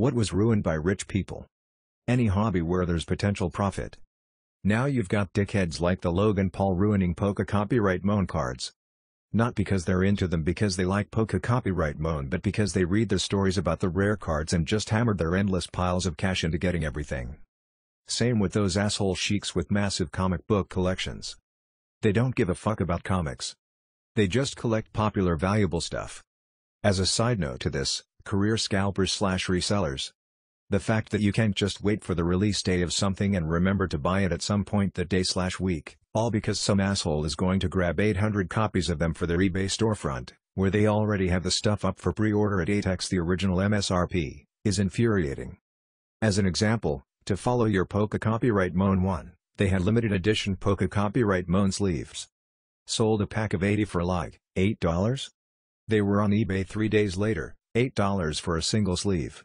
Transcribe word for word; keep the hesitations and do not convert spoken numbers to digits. What was ruined by rich people? Any hobby where there's potential profit. Now you've got dickheads like the Logan Paul ruining P O C A copyright moan cards. Not because they're into them because they like P O C A copyright moan, but because they read the stories about the rare cards and just hammered their endless piles of cash into getting everything. Same with those asshole sheiks with massive comic book collections. They don't give a fuck about comics. They just collect popular valuable stuff. As a side note to this, career scalpers slash resellers. The fact that you can't just wait for the release day of something and remember to buy it at some point that day slash week, all because some asshole is going to grab eight hundred copies of them for their eBay storefront, where they already have the stuff up for pre-order at eight x the original M S R P, is infuriating. As an example, to follow your P O C A copyright moan one, they had limited edition P O C A copyright moan sleeves. Sold a pack of eighty for like, eight dollars? They were on eBay three days later, eight dollars for a single sleeve.